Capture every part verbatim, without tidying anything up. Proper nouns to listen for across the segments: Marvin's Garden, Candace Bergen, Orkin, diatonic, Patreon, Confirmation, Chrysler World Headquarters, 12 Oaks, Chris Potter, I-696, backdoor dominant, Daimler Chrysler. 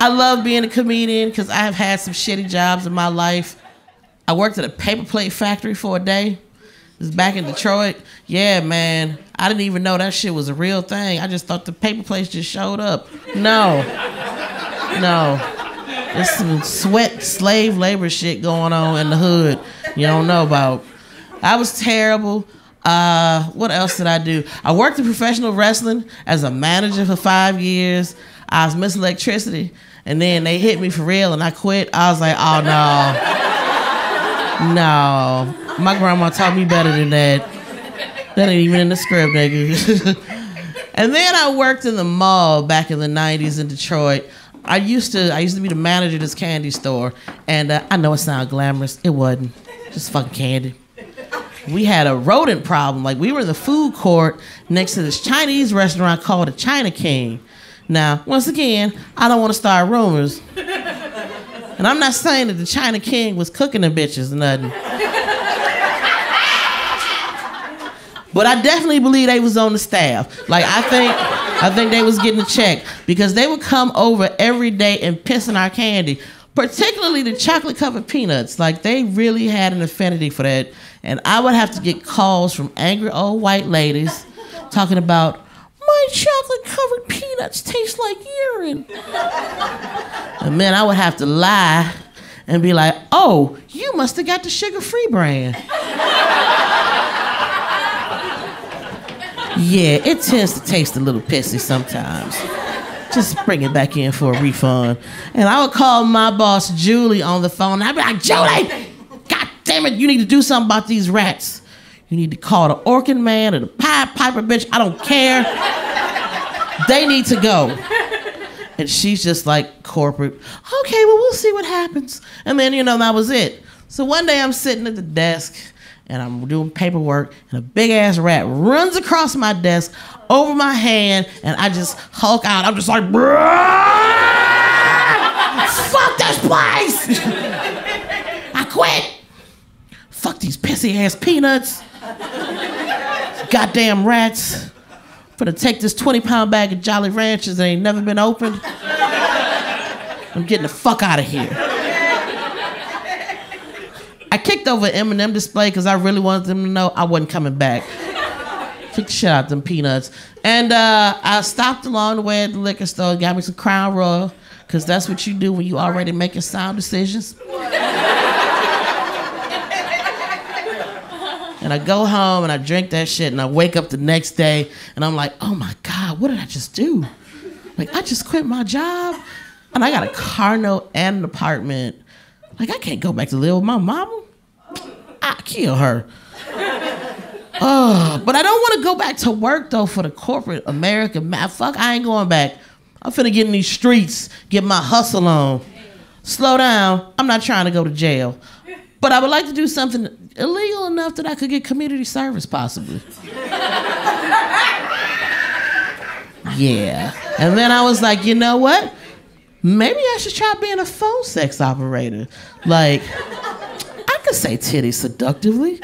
I love being a comedian because I have had some shitty jobs in my life. I worked at a paper plate factory for a day. This was back in Detroit. Yeah, man. I didn't even know that shit was a real thing. I just thought the paper plates just showed up. No. No. There's some sweat, slave labor shit going on in the hood you don't know about. I was terrible. Uh, what else did I do? I worked in professional wrestling as a manager for five years. I was Miss Electricity, and then they hit me for real, and I quit. I was like, oh, no. No. My grandma taught me better than that. That ain't even in the script, nigga. And then I worked in the mall back in the nineties in Detroit. I used to I used to be the manager of this candy store, and uh, I know it sounds glamorous. It wasn't. Just fucking candy. We had a rodent problem. Like, we were in the food court next to this Chinese restaurant called the China King. Now, once again, I don't want to start rumors. And I'm not saying that the China King was cooking them bitches or nothing. But I definitely believe they was on the staff. Like, I think... I think they was getting a check, because they would come over every day and pissing our candy, particularly the chocolate-covered peanuts. Like, they really had an affinity for that. And I would have to get calls from angry old white ladies talking about, my chocolate-covered peanuts taste like urine. And then I would have to lie and be like, oh, you must have got the sugar-free brand. Yeah, it tends to taste a little pissy sometimes. Just bring it back in for a refund. And I would call my boss, Julie, on the phone. And I'd be like, Julie, God damn it, you need to do something about these rats. You need to call the Orkin man or the Pied Piper bitch. I don't care. They need to go. And she's just like, corporate, okay, well, we'll see what happens. And then, you know, that was it. So one day I'm sitting at the desk, and I'm doing paperwork, and a big-ass rat runs across my desk, over my hand, and I just hulk out. I'm just like, fuck this place! I quit! Fuck these pissy-ass peanuts. Goddamn rats. I'm gonna take this twenty-pound bag of Jolly Ranchers that ain't never been opened. I'm getting the fuck out of here. I kicked over an M and M display because I really wanted them to know I wasn't coming back. Kicked the shit out of them peanuts. And uh, I stopped along the way at the liquor store, got me some Crown Royal, because that's what you do when you already making sound decisions. And I go home and I drink that shit, and I wake up the next day and I'm like, oh my God, what did I just do? Like, I just quit my job and I got a car note and an apartment. Like, I can't go back to live with my mama. I'll kill her. uh, but I don't want to go back to work, though, for the corporate America. Man, fuck, I ain't going back. I'm finna get in these streets, get my hustle on. Slow down. I'm not trying to go to jail. But I would like to do something illegal enough that I could get community service, possibly. Yeah. And then I was like, you know what? Maybe I should try being a phone sex operator. Like, I could say titties seductively.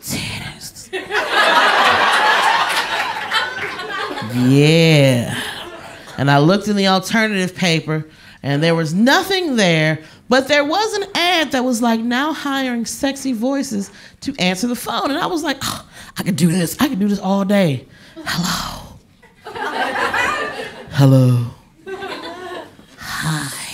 Titties. Yeah. And I looked in the alternative paper, and there was nothing there, but there was an ad that was like, now hiring sexy voices to answer the phone. And I was like, oh, I could do this. I could do this all day. Hello. Hello. Hi.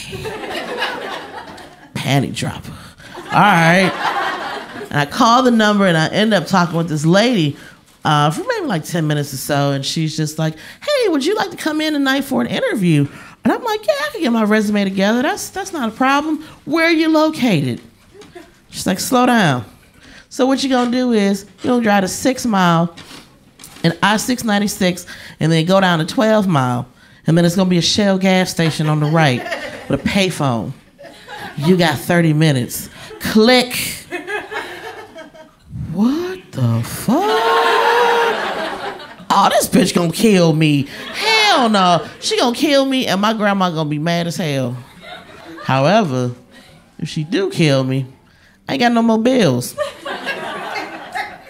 Panty dropper. All right. And I call the number, and I end up talking with this lady uh, for maybe like ten minutes or so. And she's just like, hey, would you like to come in tonight for an interview? And I'm like, yeah, I can get my resume together. That's, that's not a problem. Where are you located? She's like, slow down. So what you're going to do is you're going to drive to six mile and I six ninety-six and then go down to twelve mile. And then it's going to be a Shell gas station on the right with a payphone. You got thirty minutes. Click. What the fuck? Oh, this bitch going to kill me. Hell no. She going to kill me, and my grandma going to be mad as hell. However, if she do kill me, I ain't got no more bills.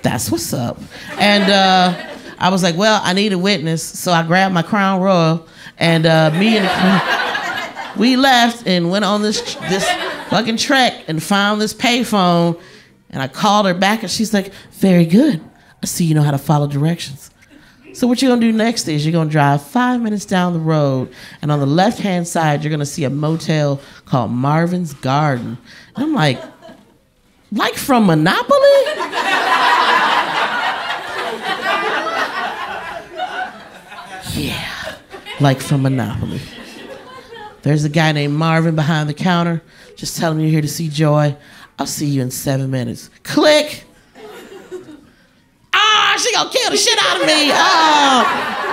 That's what's up. And uh, I was like, well, I need a witness. So I grabbed my Crown Royal and uh, me and the, we left and went on this, this fucking trek and found this payphone. And I called her back and she's like, very good. I see you know how to follow directions. So what you're gonna do next is you're gonna drive five minutes down the road and on the left-hand side, you're gonna see a motel called Marvin's Garden. And I'm like, like from Monopoly? Yeah, like from Monopoly. There's a guy named Marvin behind the counter. Just tell him you're here to see Joy. I'll see you in seven minutes. Click. Ah, oh, she gonna kill the shit out of me. Oh,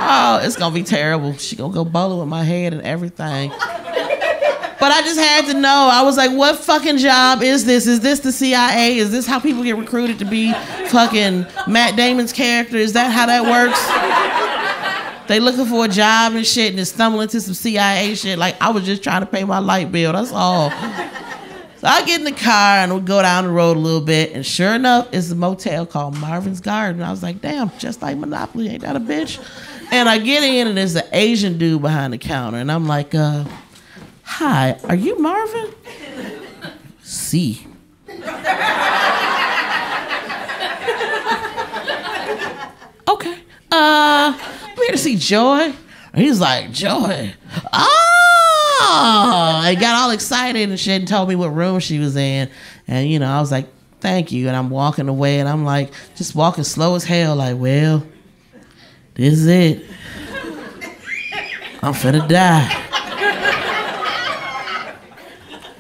oh, it's gonna be terrible. She gonna go bowling with my head and everything. But I just had to know. I was like, what fucking job is this? Is this the C I A? Is this how people get recruited to be fucking Matt Damon's character? Is that how that works? They looking for a job and shit and they stumble into some C I A shit. Like, I was just trying to pay my light bill, that's all. So I get in the car and we go down the road a little bit and sure enough, it's a motel called Marvin's Garden. I was like, damn, just like Monopoly, ain't that a bitch? And I get in and there's an Asian dude behind the counter and I'm like, uh, hi, are you Marvin? See. Okay. Uh, I'm here to see Joy. And he's like, Joy. Oh! He got all excited and shit and told me what room she was in. And, you know, I was like, thank you. And I'm walking away and I'm like, just walking slow as hell. Like, well, this is it. I'm finna die.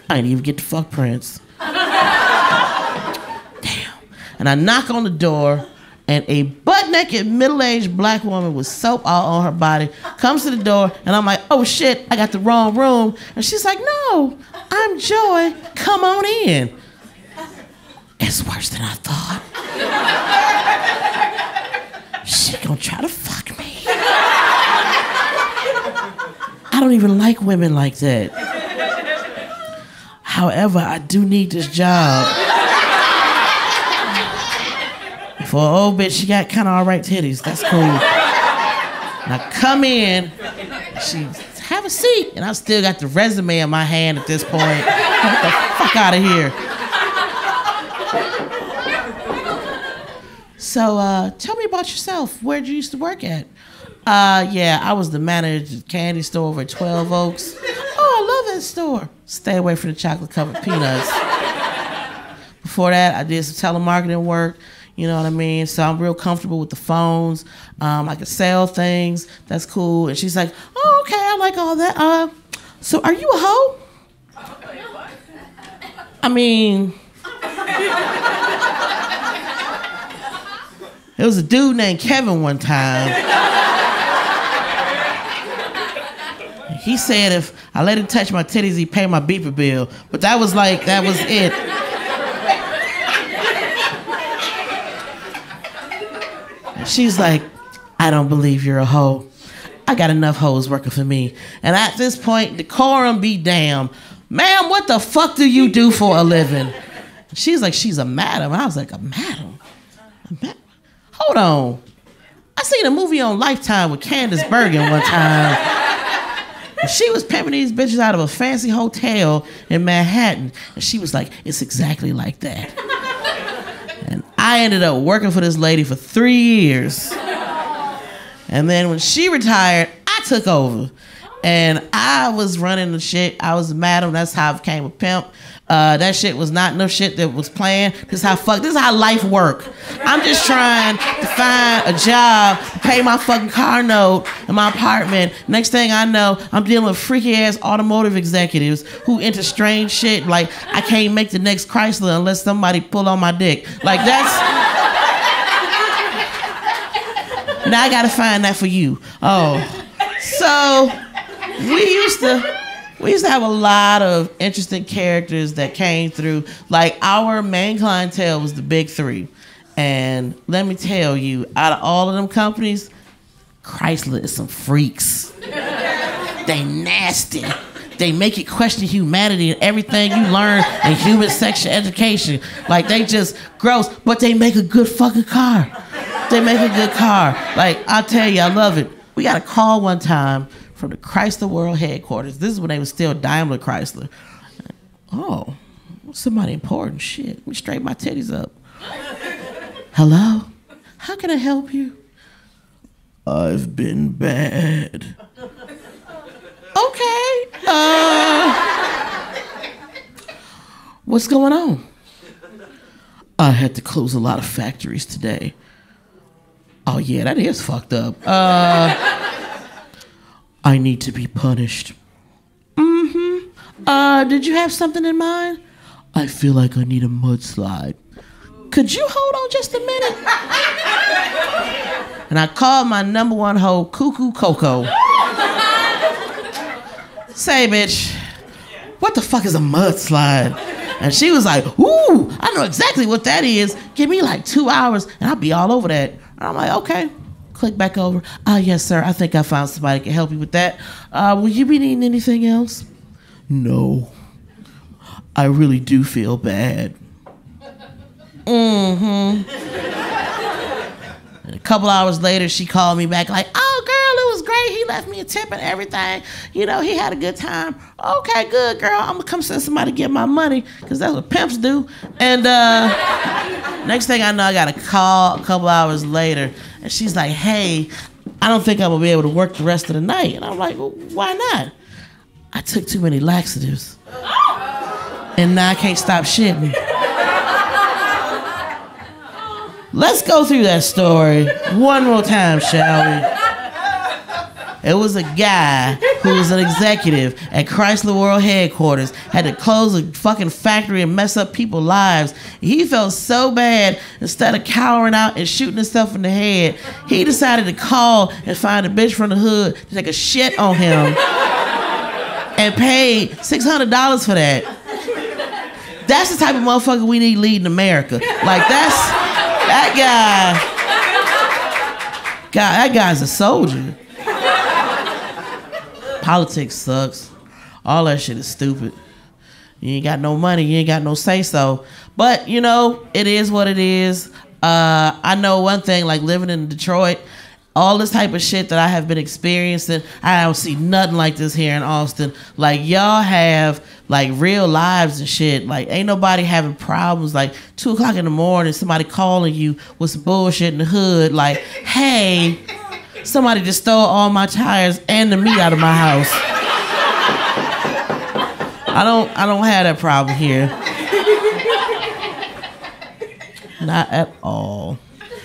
I didn't even get to fuck Prince. Damn. And I knock on the door, and a butt-naked, middle-aged black woman with soap all on her body comes to the door, and I'm like, oh, shit, I got the wrong room. And she's like, no, I'm Joy. Come on in. It's worse than I thought. She gonna try to fuck me. I don't even like women like that. However, I do need this job. For an old bitch, she got kind of all right titties. That's cool. And I come in, she have a seat, and I still got the resume in my hand at this point. Get the fuck out of here. So uh, tell me about yourself. Where'd you used to work at? Uh, yeah, I was the manager of the candy store over at twelve Oaks. Oh, I love that store. Stay away from the chocolate-covered peanuts. Before that, I did some telemarketing work, you know what I mean? So I'm real comfortable with the phones. Um, I can sell things. That's cool. And she's like, oh, okay, I like all that. Uh, so are you a hoe? I mean... There was a dude named Kevin one time. He said if I let him touch my titties, he'd pay my beeper bill. But that was like, that was it. And she's like, I don't believe you're a hoe. I got enough hoes working for me. And at this point, decorum be damned. Ma'am, what the fuck do you do for a living? She's like, she's a madam. And I was like, a madam? A madam? Hold on. I seen a movie on Lifetime with Candace Bergen one time. She was pimping these bitches out of a fancy hotel in Manhattan. And she was like, it's exactly like that. And I ended up working for this lady for three years. And then when she retired, I took over. And I was running the shit. I was a madam. That's how I became a pimp. Uh, that shit was not no shit that was planned. This is how fuck, this is how life work. I'm just trying to find a job, pay my fucking car note in my apartment. Next thing I know, I'm dealing with freaky ass automotive executives who into strange shit like, I can't make the next Chrysler unless somebody pull on my dick. Like that's... Now I gotta find that for you. Oh. So, we used to... We used to have a lot of interesting characters that came through. Like, our main clientele was the big three. And let me tell you, out of all of them companies, Chrysler is some freaks. They nasty. They make you question humanity and everything you learn in human sexual education. Like, they just gross, but they make a good fucking car. They make a good car. Like, I'll tell you, I love it. We got a call one time from the Chrysler World Headquarters. This is when they were still Daimler Chrysler. Oh, somebody important. Shit, let me straighten my titties up. Hello? How can I help you? I've been bad. Okay. Uh, what's going on? I had to close a lot of factories today. Oh, yeah, that is fucked up. Uh, I need to be punished. Mm-hmm. Uh, did you have something in mind? I feel like I need a mudslide. Could you hold on just a minute? And I called my number one hoe, Cuckoo Coco. Say, bitch, what the fuck is a mudslide? And she was like, ooh, I know exactly what that is. Give me like two hours and I'll be all over that. And I'm like, okay. Click back over. Ah, oh, yes, sir. I think I found somebody that can help you with that. Uh, will you be needing anything else? No. I really do feel bad. Mm-hmm. And a couple hours later, she called me back like, oh, girl, it was great. He left me a tip and everything. You know, he had a good time. Okay, good, girl. I'm going to come send somebody to get my money because that's what pimps do. And uh, next thing I know, I got a call a couple hours later. And she's like, hey, I don't think I'm going to be able to work the rest of the night. And I'm like, well, why not? I took too many laxatives. And now I can't stop shitting. Let's go through that story one more time, shall we? It was a guy who was an executive at Chrysler World Headquarters, had to close a fucking factory and mess up people's lives. He felt so bad, instead of cowering out and shooting himself in the head, he decided to call and find a bitch from the hood to take a shit on him and paid six hundred dollars for that. That's the type of motherfucker we need leading America. Like, that's... That guy, God, that guy's a soldier. Politics sucks. All that shit is stupid. You ain't got no money. You ain't got no say-so. But, you know, it is what it is. Uh, I know one thing, like living in Detroit, all this type of shit that I have been experiencing, I don't see nothing like this here in Austin. Like, y'all have... like real lives and shit. Like ain't nobody having problems like two o'clock in the morning, somebody calling you with some bullshit in the hood like, hey, somebody just stole all my tires and the meat out of my house. I don't I don't have that problem here. Not at all.